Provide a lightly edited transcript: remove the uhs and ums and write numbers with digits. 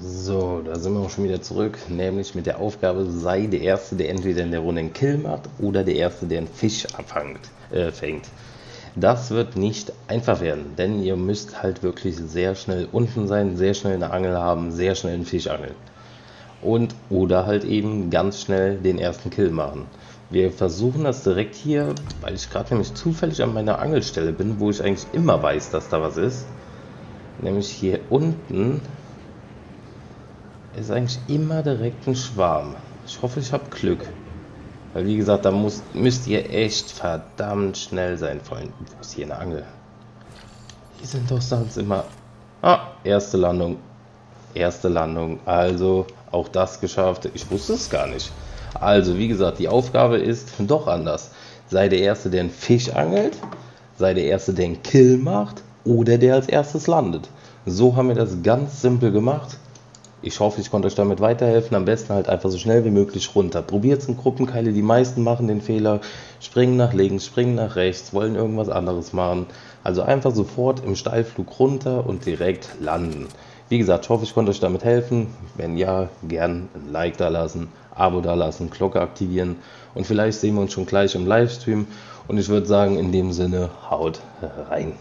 So, da sind wir auch schon wieder zurück, nämlich mit der Aufgabe, sei der Erste, der entweder in der Runde einen Kill macht oder der Erste, der einen Fisch fängt. Das wird nicht einfach werden, denn ihr müsst halt wirklich sehr schnell unten sein, sehr schnell eine Angel haben, sehr schnell einen Fisch angeln. Und oder halt eben ganz schnell den ersten Kill machen. Wir versuchen das direkt hier, weil ich gerade nämlich zufällig an meiner Angelstelle bin, wo ich eigentlich immer weiß, dass da was ist. Nämlich hier unten ist eigentlich immer direkt ein Schwarm. Ich hoffe, ich habe Glück. Weil wie gesagt, da müsst ihr echt verdammt schnell sein, Freunde. Wo ist hier eine Angel? Hier sind doch sonst immer... Ah, erste Landung. Erste Landung. Also, auch das geschafft. Ich wusste es gar nicht. Also, wie gesagt, die Aufgabe ist doch anders. Sei der Erste, der einen Fisch angelt. Sei der Erste, der einen Kill macht. Oder der als erstes landet. So haben wir das ganz simpel gemacht. Ich hoffe, ich konnte euch damit weiterhelfen. Am besten halt einfach so schnell wie möglich runter. Probiert es in Gruppenkeile. Die meisten machen den Fehler. Springen nach links, springen nach rechts, wollen irgendwas anderes machen. Also einfach sofort im Steilflug runter und direkt landen. Wie gesagt, ich hoffe, ich konnte euch damit helfen. Wenn ja, gern ein Like da lassen, Abo da lassen, Glocke aktivieren. Und vielleicht sehen wir uns schon gleich im Livestream. Und ich würde sagen, in dem Sinne, haut rein.